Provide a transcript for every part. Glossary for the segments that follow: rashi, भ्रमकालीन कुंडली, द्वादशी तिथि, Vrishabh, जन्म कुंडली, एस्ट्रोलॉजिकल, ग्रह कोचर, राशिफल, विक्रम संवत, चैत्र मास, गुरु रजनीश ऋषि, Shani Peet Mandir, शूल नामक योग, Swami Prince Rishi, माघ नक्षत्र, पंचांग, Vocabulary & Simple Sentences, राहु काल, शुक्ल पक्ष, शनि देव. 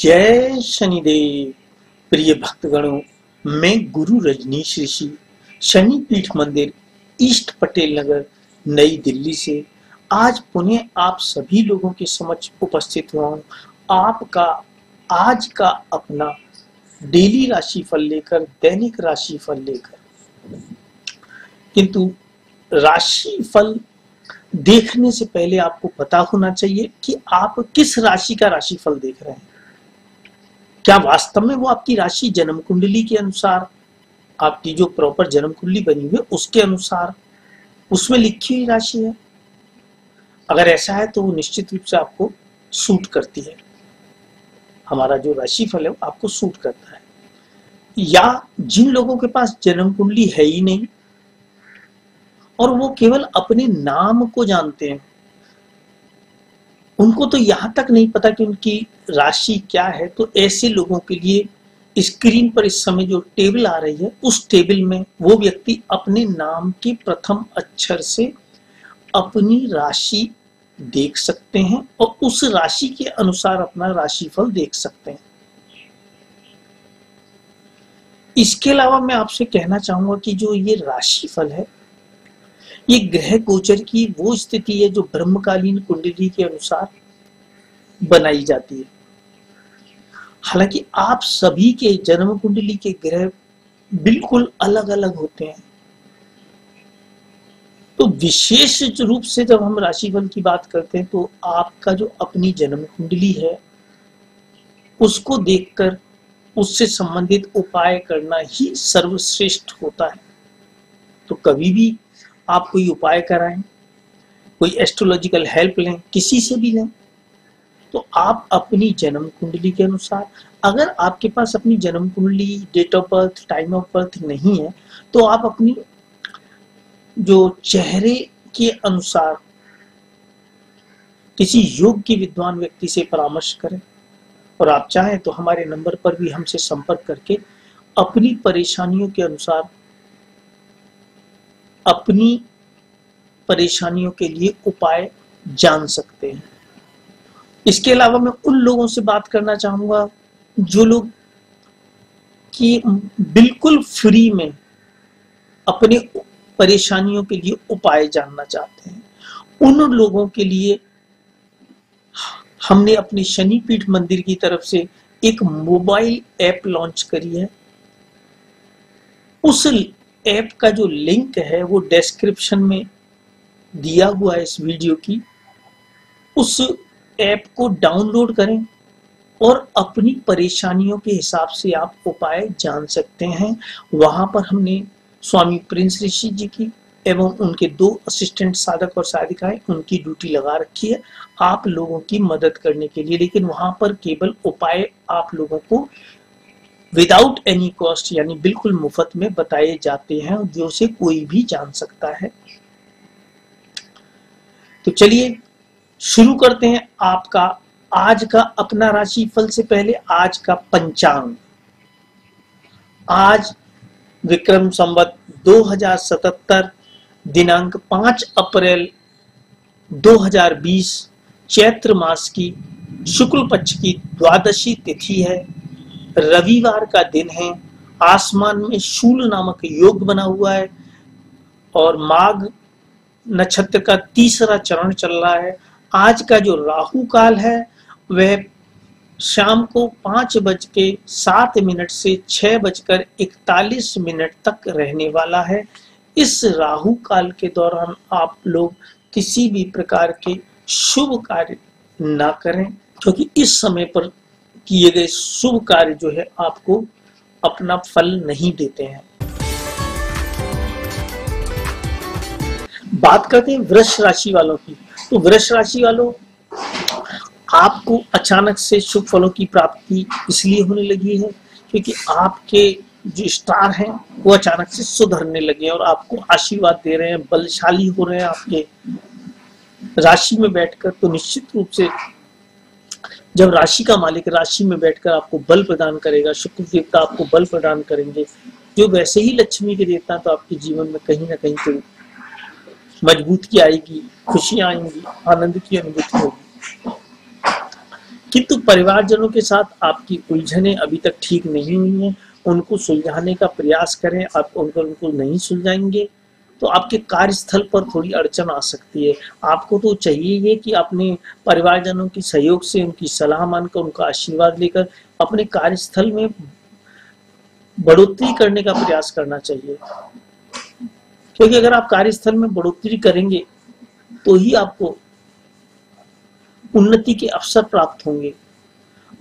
जय शनिदेव। प्रिय भक्तगणों, मैं गुरु रजनीश ऋषि शनि पीठ मंदिर ईस्ट पटेल नगर नई दिल्ली से आज पुनः आप सभी लोगों के समक्ष उपस्थित हुआ हूँ। आपका आज का अपना डेली राशिफल लेकर, दैनिक राशिफल लेकर, किंतु राशिफल देखने से पहले आपको पता होना चाहिए कि आप किस राशि का राशिफल देख रहे हैं। क्या वास्तव में वो आपकी राशि जन्म कुंडली के अनुसार, आपकी जो प्रॉपर जन्म कुंडली बनी हुई है उसके अनुसार, उसमें लिखी हुई राशि है? अगर ऐसा है तो वो निश्चित रूप से आपको सूट करती है। हमारा जो राशिफल है वो आपको सूट करता है। या जिन लोगों के पास जन्म कुंडली है ही नहीं और वो केवल अपने नाम को जानते हैं, उनको तो यहाँ तक नहीं पता कि उनकी राशि क्या है, तो ऐसे लोगों के लिए स्क्रीन पर इस समय जो टेबल आ रही है उस टेबल में वो व्यक्ति अपने नाम के प्रथम अक्षर से अपनी राशि देख सकते हैं और उस राशि के अनुसार अपना राशिफल देख सकते हैं। इसके अलावा मैं आपसे कहना चाहूंगा कि जो ये राशिफल है ये ग्रह कोचर की वो स्थिति है जो भ्रमकालीन कुंडली के अनुसार बनाई जाती है। हालांकि आप सभी के जन्म कुंडली के ग्रह बिल्कुल अलग अलग होते हैं, तो विशेष रूप से जब हम राशिफल की बात करते हैं तो आपका जो अपनी जन्म कुंडली है उसको देखकर उससे संबंधित उपाय करना ही सर्वश्रेष्ठ होता है। तो कभी भी आप कोई उपाय कराएं, कोई एस्ट्रोलॉजिकल हेल्प लें, किसी से भी लें, तो आप अपनी जन्म कुंडली के अनुसार, अगर आपके पास अपनी जन्म कुंडली, date of birth, time of birth नहीं है, तो आप अपनी जो चेहरे के अनुसार किसी योग के विद्वान व्यक्ति से परामर्श करें। और आप चाहें तो हमारे नंबर पर भी हमसे संपर्क करके अपनी परेशानियों के अनुसार, अपनी परेशानियों के लिए उपाय जान सकते हैं। इसके अलावा मैं उन लोगों से बात करना चाहूँगा जो लोग कि बिल्कुल फ्री में अपने परेशानियों के लिए उपाय जानना चाहते हैं। उन लोगों के लिए हमने अपने शनि पीठ मंदिर की तरफ से एक मोबाइल ऐप लॉन्च करी है। उस ऐप का जो लिंक है वो डिस्क्रिप्शन में दिया हुआ है इस वीडियो की। उस ऐप को डाउनलोड करें और अपनी परेशानियों के हिसाब से आप उपाय जान सकते हैं। वहाँ पर हमने स्वामी प्रिंस ऋषि जी की एवं उनके 2 असिस्टेंट साधक और साधिकाएं, उनकी ड्यूटी लगा रखी है आप लोगों की मदद करने के लिए। लेकिन वहाँ पर केवल उपाय आप लोगों को विदाउट एनी कॉस्ट, यानी बिल्कुल मुफ्त में बताए जाते हैं, जो से कोई भी जान सकता है। तो चलिए शुरू करते हैं आपका आज का अपना राशिफल से पहले आज का पंचांग। आज विक्रम संवत 2077, दिनांक 5 अप्रैल 2020, चैत्र मास की शुक्ल पक्ष की द्वादशी तिथि है। रविवार का दिन है। आसमान में शूल नामक योग बना हुआ है और माघ नक्षत्र का 3रा चरण चल रहा है। आज का जो राहु काल है वह शाम को 5:07 से 6:41 तक रहने वाला है। इस राहु काल के दौरान आप लोग किसी भी प्रकार के शुभ कार्य ना करें, क्योंकि इस समय पर किए गए शुभ कार्य जो है आपको अपना फल नहीं देते हैं। बात करते हैं वृष राशि वालों की। तो वृष राशि वालों, आपको अचानक से शुभ फलों की प्राप्ति इसलिए होने लगी है क्योंकि आपके जो स्टार हैं वो अचानक से सुधरने लगे और आपको आशीर्वाद दे रहे हैं, बलशाली हो रहे हैं आपके राशि में बैठकर। तो निश्चित रूप से जब राशि का मालिक राशि में बैठकर आपको बल प्रदान करेगा, शुक्र देवता आपको बल प्रदान करेंगे, जो वैसे ही लक्ष्मी के देवता, तो आपके जीवन में कहीं ना कहीं तो मजबूती आएगी, खुशियां आएंगी, आनंद की अनुभूति होगी। किंतु परिवारजनों के साथ आपकी उलझने अभी तक ठीक नहीं हुई हैं, उनको सुलझाने का प्रयास करें। आप उनको नहीं सुलझाएंगे तो आपके कार्यस्थल पर थोड़ी अड़चन आ सकती है। आपको तो चाहिए ये कि अपने परिवारजनों के सहयोग से उनकी सलाह मानकर उनका आशीर्वाद लेकर अपने कार्यस्थल में बढ़ोतरी करने का प्रयास करना चाहिए, क्योंकि अगर आप कार्यस्थल में बढ़ोतरी करेंगे तो ही आपको उन्नति के अवसर प्राप्त होंगे।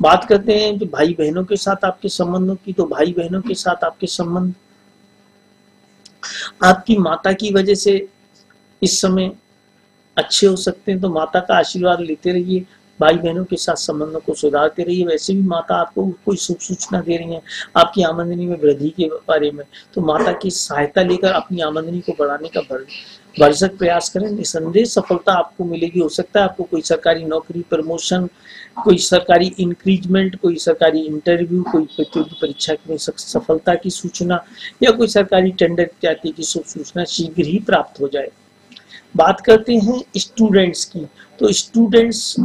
बात करते हैं कि भाई बहनों के साथ आपके संबंधों की, तो भाई बहनों के साथ आपके संबंध आपकी माता की वजह से इस समय अच्छे हो सकते हैं, तो माता का आशीर्वाद लेते रहिए। भाई बहनों के साथ संबंधों को सुधारते रहिए। वैसे भी माता आपको कोई शुभ सूचना दे रही है आपकी आमदनी में वृद्धि के बारे में, तो माता की सहायता लेकर अपनी आमदनी को बढ़ाने का भरसक प्रयास करें। निसंदेह सफलता आपको मिलेगी। हो सकता है आपको कोई सरकारी नौकरी, प्रमोशन, कोई सरकारी इंक्रीजमेंट, कोई सरकारी इंटरव्यू, कोई प्रतियोगी परीक्षा में सफलता की सूचना या कोई सरकारी टेंडर इत्यादि की शुभ सूचना शीघ्र ही प्राप्त हो जाए। बात करते हैं स्टूडेंट्स की, तो स्टूडेंट्स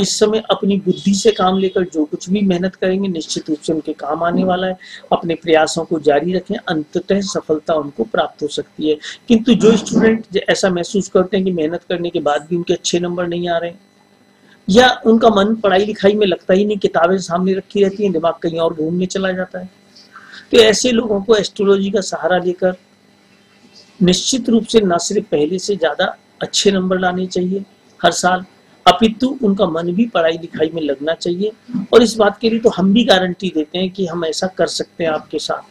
इस समय अपनी बुद्धि से काम लेकर जो कुछ भी मेहनत करेंगे निश्चित रूप से उनके काम आने वाला है। अपने प्रयासों को जारी रखें, अंततः सफलता उनको प्राप्त हो सकती है। किंतु जो स्टूडेंट ऐसा महसूस करते हैं कि मेहनत करने के बाद भी उनके अच्छे नंबर नहीं आ रहे हैं, या उनका मन पढ़ाई लिखाई में लगता ही नहीं, किताबें सामने रखी रहती हैं, दिमाग कहीं और घूमने चला जाता है, तो ऐसे लोगों को एस्ट्रोलॉजी का सहारा लेकर निश्चित रूप से न सिर्फ पहले से ज्यादा अच्छे नंबर लाने चाहिए हर साल, अपितु उनका मन भी पढ़ाई लिखाई में लगना चाहिए। और इस बात के लिए तो हम भी गारंटी देते हैं कि हम ऐसा कर सकते हैं आपके साथ।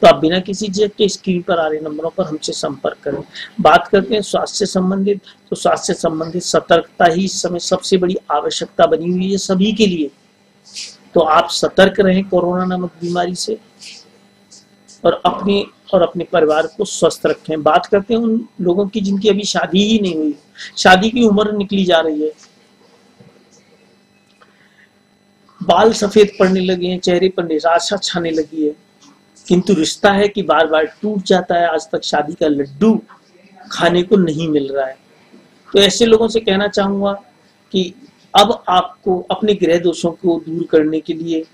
तो आप बिना किसी चीज के स्क्रीन पर आ रहे नंबरों पर हमसे संपर्क करें। बात करते हैं स्वास्थ्य से संबंधित, तो स्वास्थ्य से संबंधित सतर्कता ही इस समय सबसे बड़ी आवश्यकता बनी हुई है सभी के लिए, तो आप सतर्क रहें कोरोना नामक बीमारी से और अपने परिवार को स्वस्थ रखें। बात करते हैं उन लोगों की जिनकी अभी शादी ही नहीं हुई, शादी की उम्र निकली जा रही है, बाल सफेद पड़ने लगे हैं, चेहरे पर निराशा छाने लगी है, किंतु रिश्ता है कि बार बार टूट जाता है, आज तक शादी का लड्डू खाने को नहीं मिल रहा है। तो ऐसे लोगों से कहना चाहूंगा कि अब आपको अपने ग्रह दोषों को दूर करने के लिए,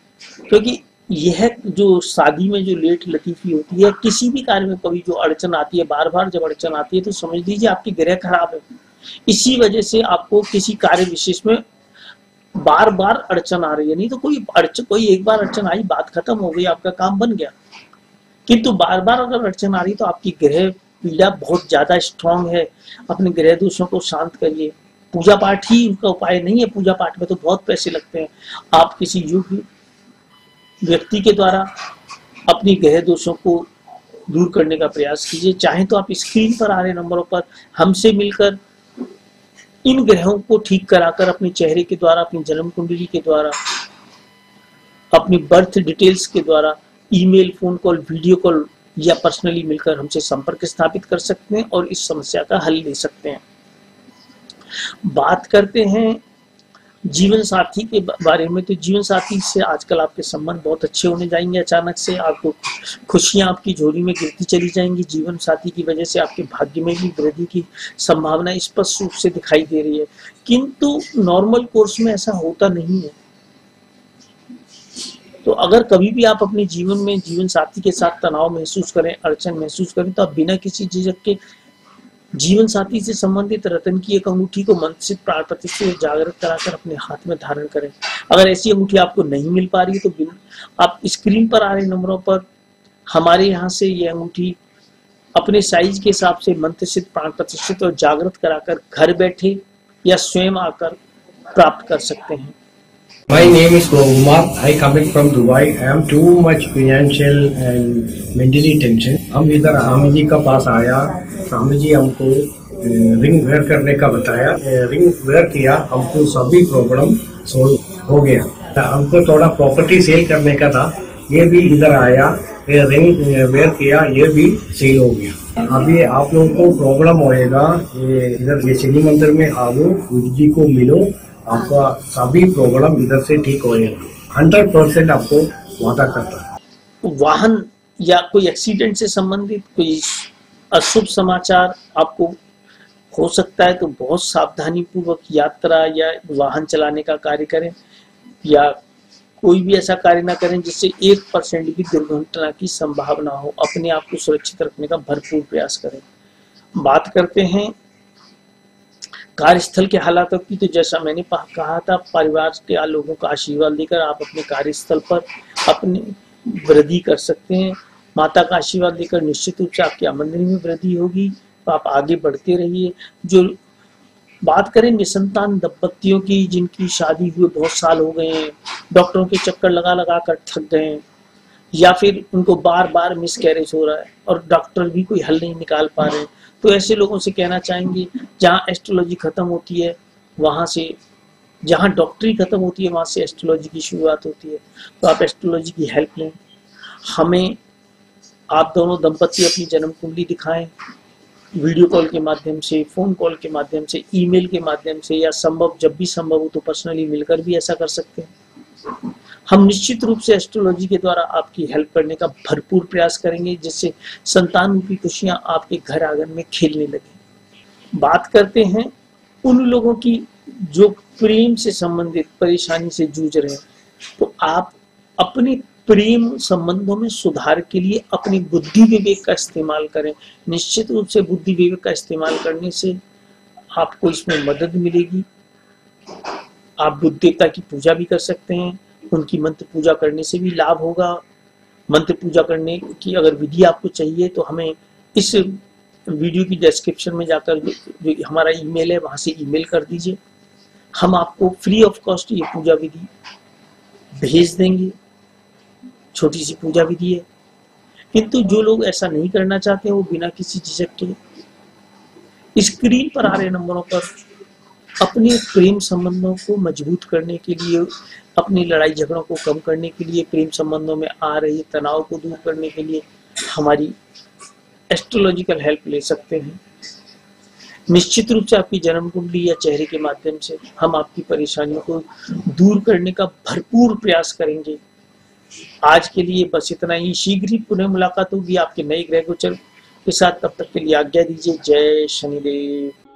क्योंकि यह जो शादी में जो लेट लतीफी होती है, किसी भी कार्य में कभी जो अड़चन आती है, बार बार जब अड़चन आती है तो समझ लीजिए आपकी ग्रह खराब है, इसी वजह से आपको किसी कार्य विशेष में बार बार अड़चन आ रही है। नहीं तो कोई एक बार अड़चन आई, बात खत्म हो गई, आपका काम बन गया, किंतु बार बार अगर अड़चन आ रही तो आपकी ग्रह पीड़ा बहुत ज्यादा स्ट्रांग है। अपने ग्रह दोषों को शांत करिए, पूजा पाठ ही उनका उपाय नहीं है, पूजा पाठ में तो बहुत पैसे लगते हैं। आप किसी युग व्यक्ति के द्वारा अपनी ग्रह दोषों को दूर करने का प्रयास कीजिए। चाहे तो आप स्क्रीन पर आ रहे नंबरों पर हमसे मिलकर इन ग्रहों को ठीक कराकर अपने चेहरे के द्वारा, अपनी जन्म कुंडली के द्वारा, अपनी बर्थ डिटेल्स के द्वारा email, phone call, video call या पर्सनली मिलकर हमसे संपर्क स्थापित कर सकते हैं और इस समस्या का हल ले सकते हैं। बात करते हैं जीवन साथी के बारे में, तो जीवन साथी से आजकल आपके संबंध बहुत अच्छे होने जाएंगे। अचानक से आपको खुशियां आपकी झोली में गिरती चली जाएंगी। जीवन साथी की वजह से आपके भाग्य में भी वृद्धि की संभावना स्पष्ट रूप से दिखाई दे रही है, किंतु नॉर्मल कोर्स में ऐसा होता नहीं है। तो अगर कभी भी आप अपने जीवन में जीवन साथी के साथ तनाव महसूस करें, अड़चन महसूस करें, तो आप बिना किसी झिझक के जीवन साथी से संबंधित रतन की एक अंगूठी को मंत्रित प्राणपति से जागृत कराकर अपने हाथ में धारण करें। अगर ऐसी अंगूठी आपको नहीं मिल पा रही तो आप स्क्रीन पर आ रहे नंबरों पर हमारे यहाँ से ये अंगूठी अपने साइज के हिसाब से मंत्रित, प्राण प्रतिष्ठित और जागृत कराकर घर बैठे या स्वयं आकर प्राप्त कर सकते हैं। My name is Mohammad. I coming from Dubai. I am too much financial and mentally tension. हम इधर आमिर जी का पास आया, आमिर जी हमको रिंग वेयर करने का बताया, रिंग वेयर किया, हमको सभी प्रॉब्लम सोल्व हो गया। हमको थोड़ा प्रॉपर्टी सेल करने का था, ये भी इधर आया, रिंग वेयर किया, ये भी सेल हो गया। अभी आप लोगों को प्रॉब्लम होएगा, ये इधर ये शनि मंदिर में आओ, गुरु जी को मिलो, आपका सभी प्रॉब्लम इधर से ठीक होएगा। 100% आपको वादा करता है। वाहन या कोई एक्सीडेंट से संबंधित कोई अशुभ समाचार आपको हो सकता है, तो बहुत सावधानी पूर्वक यात्रा या वाहन चलाने का कार्य करें। या कोई भी ऐसा कार्य ना करें जिससे 1% भी दुर्घटना की संभावना हो। अपने आप को सुरक्षित रखने का भरपूर प्रयास करें। बात करते हैं कार्यस्थल के हालातों की, तो जैसा मैंने कहा था, परिवार के लोगों का आशीर्वाद लेकर आप अपने कार्यस्थल पर अपनी वृद्धि कर सकते हैं। माता का आशीर्वाद लेकर निश्चित रूप से आपकी आमदनी में वृद्धि होगी, तो आप आगे बढ़ते रहिए। जो बात करें निसंतान दंपत्तियों की, जिनकी शादी हुए बहुत साल हो गए हैं, डॉक्टरों के चक्कर लगा लगा कर थक गए हैं, या फिर उनको बार बार मिसकैरेज हो रहा है और डॉक्टर भी कोई हल नहीं निकाल पा रहे, तो ऐसे लोगों से कहना चाहेंगे, जहाँ एस्ट्रोलॉजी खत्म होती है वहाँ से, जहाँ डॉक्टरी खत्म होती है वहाँ से एस्ट्रोलॉजी की शुरुआत होती है, तो आप एस्ट्रोलॉजी की हेल्प लें। हमें आप दोनों दंपत्ति अपनी जन्म कुंडली दिखाएं, वीडियो कॉल के माध्यम से, फ़ोन कॉल के माध्यम से, ईमेल के माध्यम से, या संभव जब भी संभव हो तो पर्सनली मिलकर भी ऐसा कर सकते हैं। हम निश्चित रूप से एस्ट्रोलॉजी के द्वारा आपकी हेल्प करने का भरपूर प्रयास करेंगे, जिससे संतान की खुशियां आपके घर आंगन में खेलने लगें। बात करते हैं उन लोगों की जो प्रेम से संबंधित परेशानी से जूझ रहे हैं, तो आप अपने प्रेम संबंधों में सुधार के लिए अपनी बुद्धि विवेक का इस्तेमाल करें। निश्चित रूप से बुद्धि विवेक का इस्तेमाल करने से आपको इसमें मदद मिलेगी। आप बुद्ध देवता की पूजा भी कर सकते हैं, उनकी मंत्र पूजा करने से भी लाभ होगा। मंत्र पूजा करने की अगर विधि आपको चाहिए तो हमें इस वीडियो की डिस्क्रिप्शन में जाकर जो हमारा ईमेल है वहाँ से ईमेल कर दीजिए, हम आपको फ्री ऑफ कॉस्ट ये पूजा विधि भेज देंगे। छोटी सी पूजा विधि है, किंतु जो लोग ऐसा नहीं करना चाहते हैं वो बिना किसी झिझक के स्क्रीन पर आ रहे नंबरों पर अपने प्रेम संबंधों को मजबूत करने के लिए, अपनी लड़ाई झगड़ों को कम करने के लिए, प्रेम संबंधों में आ रही तनाव को दूर करने के लिए हमारी एस्ट्रोलॉजिकल हेल्प ले सकते हैं। निश्चित रूप से आपकी जन्म कुंडली या चेहरे के माध्यम से हम आपकी परेशानियों को दूर करने का भरपूर प्रयास करेंगे। आज के लिए बस इतना ही, शीघ्र ही पुनः मुलाकात होगी आपके नए ग्रह गोचर के साथ। तब तक के लिए आज्ञा दीजिए, जय शनिदेव।